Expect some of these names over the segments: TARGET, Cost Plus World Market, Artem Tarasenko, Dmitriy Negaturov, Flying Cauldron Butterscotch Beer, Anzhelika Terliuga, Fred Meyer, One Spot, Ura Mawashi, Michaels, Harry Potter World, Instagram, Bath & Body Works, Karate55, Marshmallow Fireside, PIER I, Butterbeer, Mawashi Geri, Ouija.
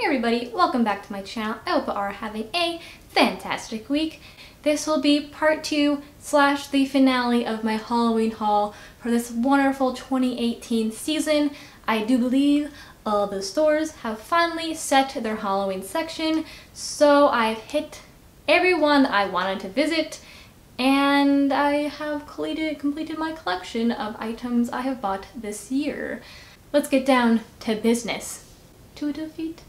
Hey everybody, welcome back to my channel. I hope you are having a fantastic week. This will be part 2 / the finale of my Halloween haul for this wonderful 2018 season. I do believe all the stores have finally set their Halloween section, so I've hit everyone I wanted to visit and I have completed my collection of items I have bought this year. Let's get down to business. To defeat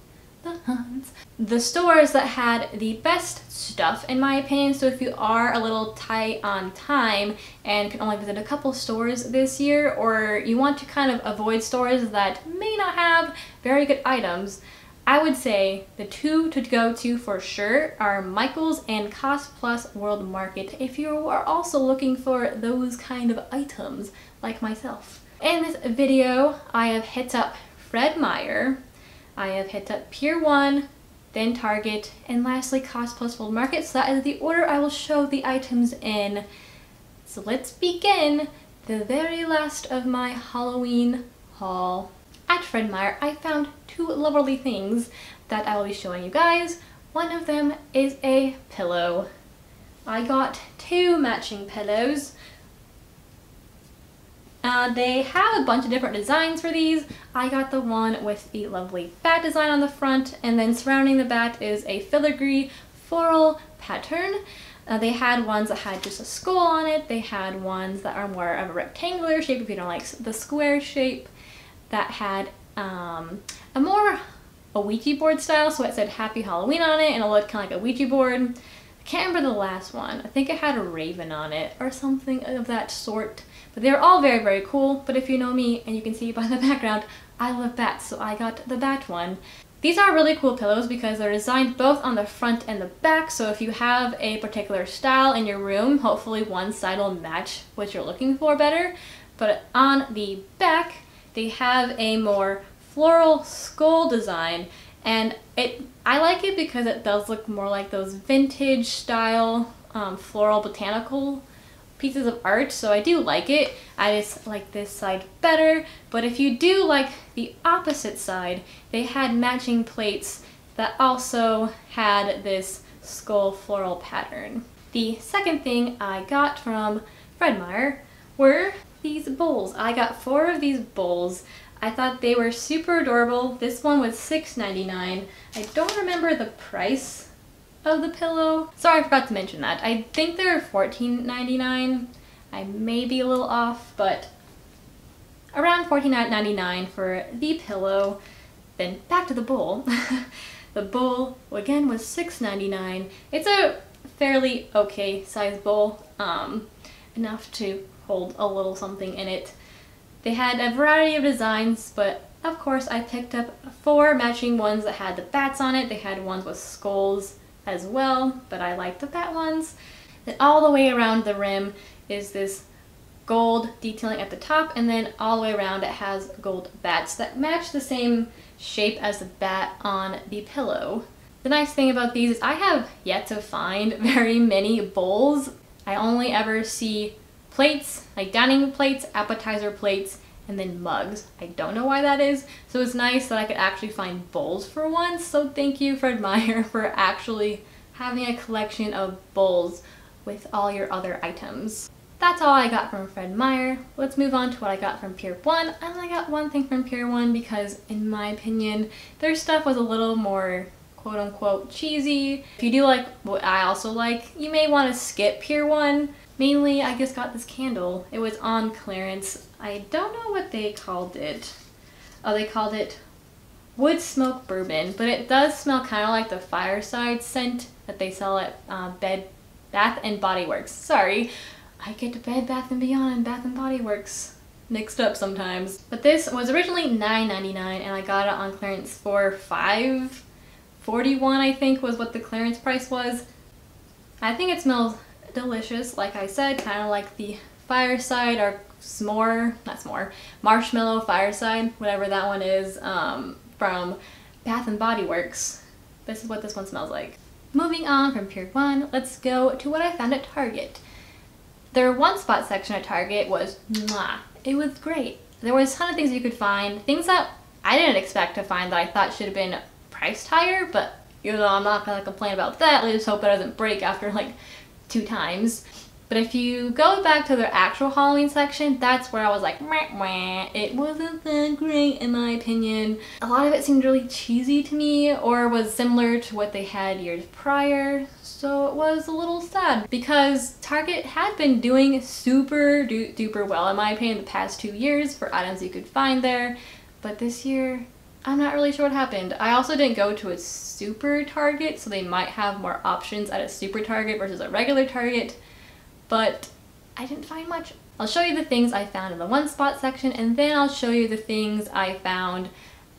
the Huns. The stores that had the best stuff, in my opinion, so if you are a little tight on time and can only visit a couple stores this year, or you want to kind of avoid stores that may not have very good items, I would say the two to go to for sure are Michaels and Cost Plus World Market if you are also looking for those kind of items like myself. In this video, I have hit up Fred Meyer, I have hit up PIER I, then Target, and lastly Cost Plus World Market. So that is the order I will show the items in. So let's begin the very last of my Halloween haul. At Fred Meyer, I found two lovely things that I will be showing you guys. One of them is a pillow. I got two matching pillows. They have a bunch of different designs for these. I got the one with the lovely bat design on the front, and then surrounding the bat is a filigree floral pattern. They had ones that had just a skull on it. They had ones that are more of a rectangular shape if you don't like the square shape. That had a Ouija board style, so it said Happy Halloween on it and it looked kind of like a Ouija board. I can't remember the last one. I think it had a raven on it or something of that sort. But they're all very, very cool. But if you know me, and you can see by the background, I love bats, so I got the bat one. These are really cool pillows because they're designed both on the front and the back, so if you have a particular style in your room, hopefully one side will match what you're looking for better. But on the back, they have a more floral skull design, and I like it because it does look more like those vintage style floral botanical pieces of art, so I do like it. I just like this side better, but if you do like the opposite side, they had matching plates that also had this skull floral pattern. The second thing I got from Fred Meyer were these bowls. I got 4 of these bowls. I thought they were super adorable. This one was $6.99. I don't remember the price of the pillow. Sorry, I forgot to mention that. I think they're $14.99. I may be a little off, but around $14.99 for the pillow. Then back to the bowl. The bowl, again, was $6.99. It's a fairly okay sized bowl, enough to hold a little something in it. They had a variety of designs, but of course I picked up 4 matching ones that had the bats on it. They had ones with skulls as well, but I like the bat ones. Then all the way around the rim is this gold detailing at the top, and then all the way around it has gold bats that match the same shape as the bat on the pillow. The nice thing about these is I have yet to find very many bowls. I only ever see plates, like dining plates, appetizer plates, and then mugs. I don't know why that is, so it's nice that I could actually find bowls for once, so thank you Fred Meyer for actually having a collection of bowls with all your other items. That's all I got from Fred Meyer. Let's move on to what I got from PIER I. I only got one thing from PIER I because, in my opinion, their stuff was a little more quote-unquote cheesy. If you do like what I also like, you may want to skip PIER I. Mainly, I just got this candle. It was on clearance. I don't know what they called it. Oh, they called it Wood Smoke Bourbon, but it does smell kind of like the fireside scent that they sell at Bath & Body Works. Sorry, I get to Bed Bath & Beyond and Bath & Body Works mixed up sometimes. But this was originally $9.99 and I got it on clearance for $5.41, I think, was what the clearance price was. I think it smells delicious, like I said, kind of like the fireside or s'more, not s'more, marshmallow fireside, whatever that one is, from Bath and Body Works. This is what this one smells like. Moving on from PIER I, let's go to what I found at Target. Their one spot section at Target was mwah. It was great. There was a ton of things you could find, things that I didn't expect to find that I thought should have been priced higher, but you know, I'm not gonna complain about that. I just hope it doesn't break after like 2 times. But if you go back to their actual Halloween section, that's where I was like, meh, meh. It wasn't that great in my opinion. A lot of it seemed really cheesy to me or was similar to what they had years prior. So it was a little sad because Target had been doing super duper well in my opinion the past 2 years for items you could find there. But this year, I'm not really sure what happened. I also didn't go to a super Target, so they might have more options at a super Target versus a regular Target. But I didn't find much. I'll show you the things I found in the one spot section and then I'll show you the things I found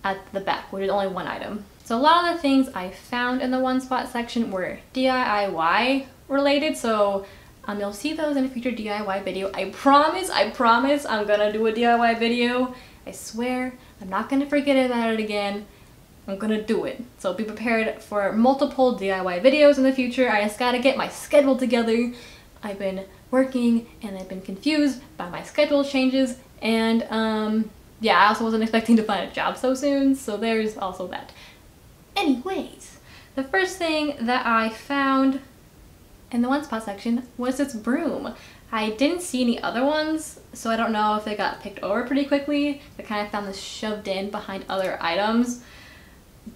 at the back, which is only 1 item. So a lot of the things I found in the one spot section were DIY related, so you'll see those in a future DIY video. I promise I'm gonna do a DIY video. I swear, I'm not gonna forget about it again. I'm gonna do it. So be prepared for multiple DIY videos in the future. I just gotta get my schedule together. I've been working and I've been confused by my schedule changes and yeah, I also wasn't expecting to find a job so soon, so there's also that. Anyways, the first thing that I found in the one spot section was this broom. I didn't see any other ones, so I don't know if they got picked over pretty quickly. I kind of found this shoved in behind other items,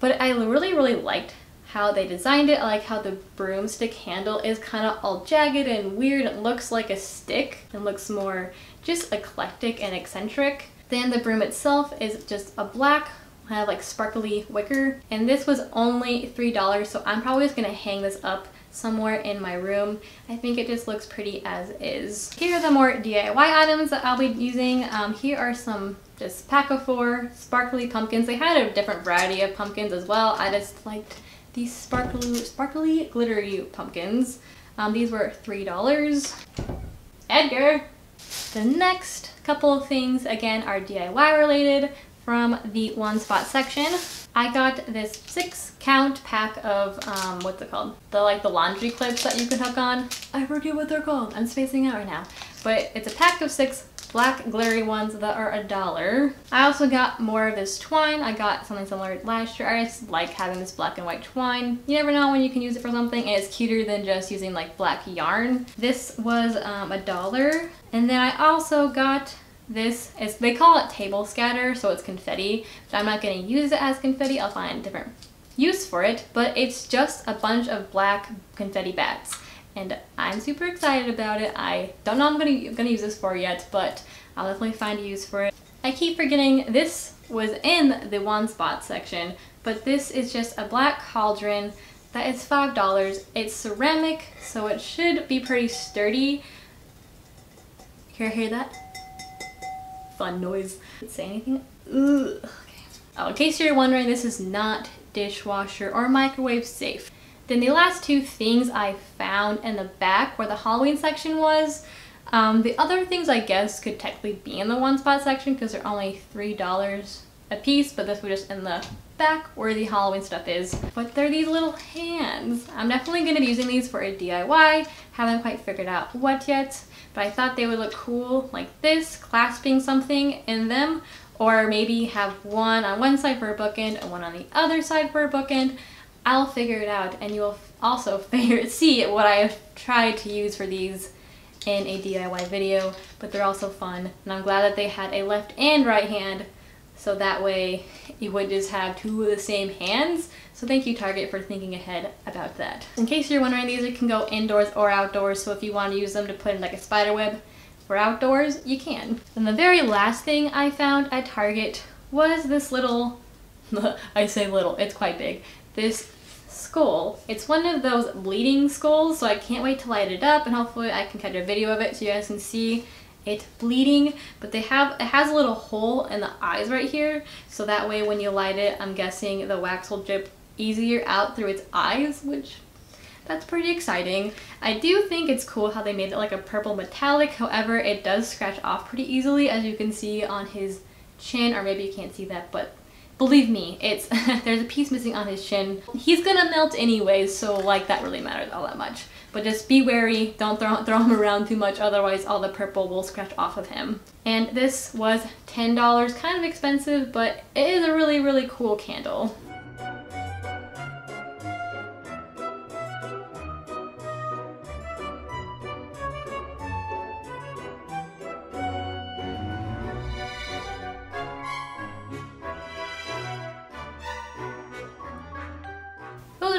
but I really liked how they designed it. I like how the broomstick handle is kind of all jagged and weird. It looks like a stick and looks more just eclectic and eccentric. Then the broom itself is just a black kind of like sparkly wicker, and this was only $3, so I'm probably just gonna hang this up somewhere in my room. I think it just looks pretty as is. Here are the more DIY items that I'll be using. Here are some just pack of 4 sparkly pumpkins. They had a different variety of pumpkins as well. I just liked these sparkly, glittery pumpkins. These were $3. Edgar! The next couple of things, again, are DIY related from the one spot section. I got this 6-count pack of, what's it called? The laundry clips that you can hook on. I forget what they're called. I'm spacing out right now. But it's a pack of 6 black glittery ones that are $1. I also got more of this twine. I got something similar last year. I just like having this black and white twine. You never know when you can use it for something, and it's cuter than just using like black yarn. This was $1. And then I also got this, they call it table scatter, so it's confetti, but I'm not going to use it as confetti. I'll find a different use for it, but it's just a bunch of black confetti bats. And I'm super excited about it. I don't know what I'm gonna use this for yet, but I'll definitely find a use for it. I keep forgetting this was in the one spot section, but this is just a black cauldron that is $5. It's ceramic, so it should be pretty sturdy. Hear that? Fun noise. Didn't say anything. Ugh. Okay. Oh, in case you're wondering, this is not dishwasher or microwave safe. Then the last 2 things I found in the back where the Halloween section was. The other things I guess could technically be in the one spot section because they're only $3 a piece, but this was just in the back where the Halloween stuff is. But they're these little hands. I'm definitely going to be using these for a DIY. Haven't quite figured out what yet, but I thought they would look cool like this, clasping something in them, or maybe have one on one side for a bookend and one on the other side for a bookend. I'll figure it out, and you'll also see what I've tried to use for these in a DIY video, but they're also fun, and I'm glad that they had a left and right hand, so that way you would just have 2 of the same hands. So thank you, Target, for thinking ahead about that. In case you're wondering, these can go indoors or outdoors, so if you want to use them to put in like a spider web for outdoors, you can. And the very last thing I found at Target was this little, I say little, it's quite big, this skull. It's one of those bleeding skulls, so I can't wait to light it up, and hopefully I can catch a video of it so you guys can see it bleeding. But it has a little hole in the eyes right here, so that way when you light it, I'm guessing the wax will drip easier out through its eyes, which that's pretty exciting. I do think it's cool how they made it like a purple metallic, however it does scratch off pretty easily, as you can see on his chin, or maybe you can't see that, but believe me, it's there's a piece missing on his chin. He's gonna melt anyways, so like that really matters all that much. But just be wary, don't throw him around too much, otherwise all the purple will scratch off of him. And this was $10, kind of expensive, but it is a really cool candle.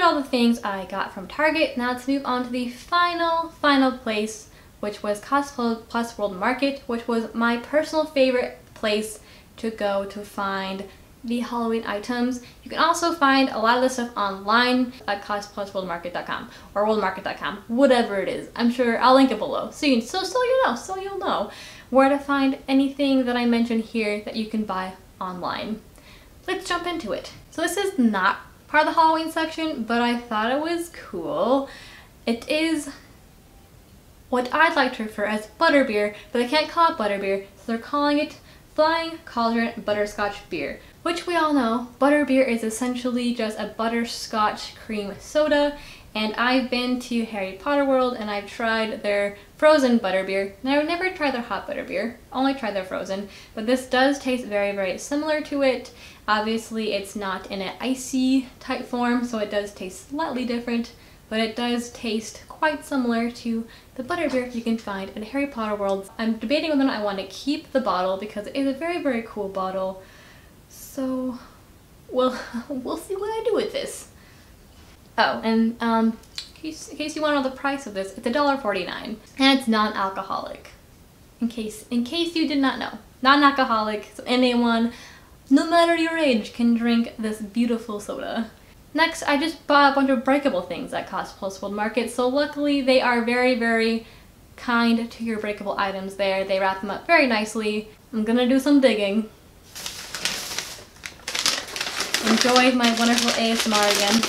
all the things I got from Target. Now let's move on to the final place, which was Cost Plus World Market, which was my personal favorite place to go to find the Halloween items. You can also find a lot of the stuff online at costplusworldmarket.com or worldmarket.com, whatever it is. I'm sure I'll link it below so you can, you'll know where to find anything that I mentioned here that you can buy online. Let's jump into it. So this is not part of the Halloween section, but I thought it was cool. It is what I'd like to refer as butterbeer, but I can't call it butterbeer, so they're calling it Flying Cauldron Butterscotch Beer, which we all know, butterbeer is essentially just a butterscotch cream soda, and I've been to Harry Potter World and I've tried their frozen butterbeer, and I would never try their hot butterbeer, only try their frozen, but this does taste very, very similar to it. Obviously, it's not in an icy type form, so it does taste slightly different, but it does taste quite similar to the butterbeer you can find in Harry Potter World. I'm debating whether or not I want to keep the bottle because it is a very, very cool bottle. So, well, we'll see what I do with this. Oh, and in case you want to know the price of this, it's $1.49, and it's non-alcoholic. In case you did not know, non-alcoholic, so anyone, no matter your age, can drink this beautiful soda. Next, I just bought a bunch of breakable things at Cost Plus World Market, so luckily they are very, very kind to your breakable items there. They wrap them up very nicely. I'm gonna do some digging. Enjoy my wonderful ASMR again.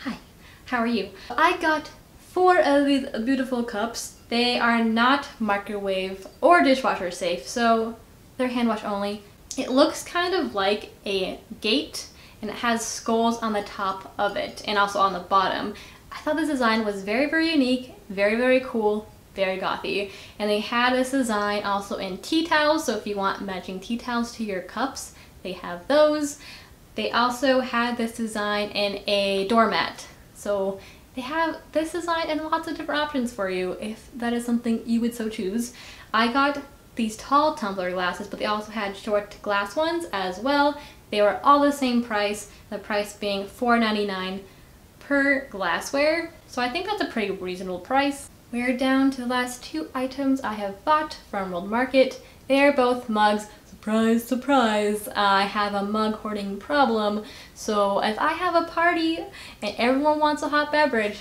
Hi, how are you? I got 4 of these beautiful cups. They are not microwave or dishwasher safe, so they're hand wash only. It looks kind of like a gate and it has skulls on the top of it and also on the bottom. I thought this design was very, very unique, very, very cool, very gothy. And they had this design also in tea towels, so if you want matching tea towels to your cups, they have those. They also had this design in a doormat. So they have this design and lots of different options for you if that is something you would so choose. I got these tall tumbler glasses, but they also had short glass ones as well. They were all the same price, the price being $4.99 per glassware. So I think that's a pretty reasonable price. We're down to the last 2 items I have bought from World Market. They are both mugs. Surprise, surprise, I have a mug hoarding problem. So if I have a party and everyone wants a hot beverage,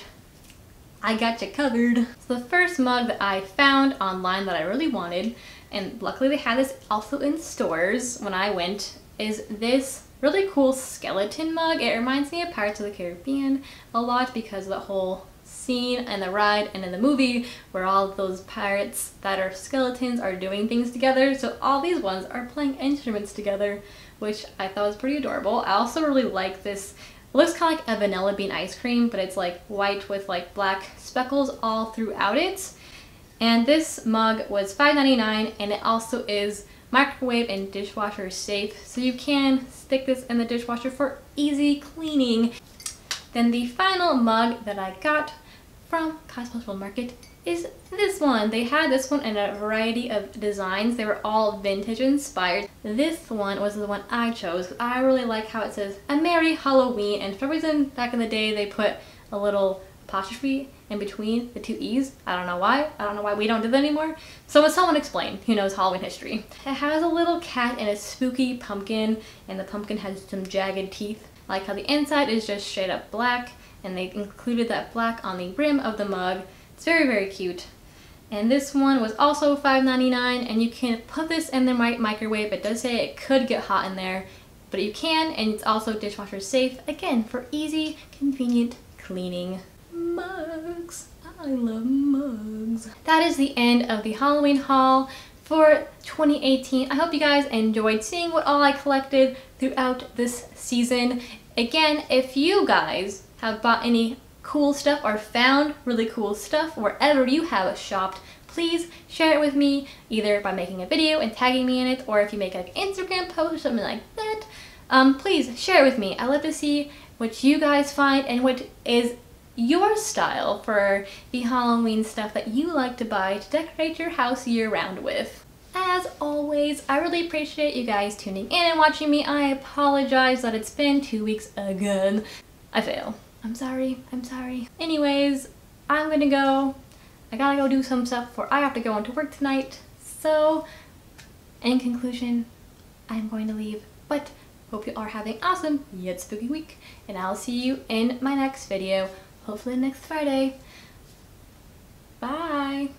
I got you covered. So the first mug that I found online that I really wanted, and luckily they had this also in stores when I went, is this really cool skeleton mug. It reminds me of Pirates of the Caribbean a lot because of the whole scene and the ride and in the movie where all those pirates that are skeletons are doing things together. So all these ones are playing instruments together, which I thought was pretty adorable. I also really like this. It looks kind of like a vanilla bean ice cream, but it's like white with like black speckles all throughout it. And this mug was $5.99, and it also is microwave and dishwasher safe, so you can stick this in the dishwasher for easy cleaning. Then the final mug that I got from Cost Plus World Market is this one. They had this one in a variety of designs. They were all vintage inspired. This one was the one I chose. I really like how it says "A Merry Halloween," and for some reason back in the day they put a little apostrophe in between the 2 E's. I don't know why. I don't know why we don't do that anymore. So someone explain who knows Halloween history. It has a little cat and a spooky pumpkin, and the pumpkin has some jagged teeth. I like how the inside is just straight up black, and they included that black on the rim of the mug. It's very, very cute. And this one was also $5.99, and you can put this in the microwave. It does say it could get hot in there, but you can, and it's also dishwasher safe, again, for easy, convenient cleaning. Mugs. I love mugs. That is the end of the Halloween haul for 2018. I hope you guys enjoyed seeing what all I collected throughout this season. Again, if you guys have bought any cool stuff or found really cool stuff wherever you have shopped, please share it with me, either by making a video and tagging me in it, or if you make like an Instagram post or something like that, please share it with me. I love to see what you guys find and what is your style for the Halloween stuff that you like to buy to decorate your house year round with. as always, I really appreciate you guys tuning in and watching me. I apologize that it's been 2 weeks again. I fail. I'm sorry. I'm sorry. Anyways, I'm gonna go. I gotta go do some stuff for I have to go into work tonight. So, in conclusion, I'm going to leave. But hope you are having an awesome yet spooky week, and I'll see you in my next video. Hopefully next Friday. Bye!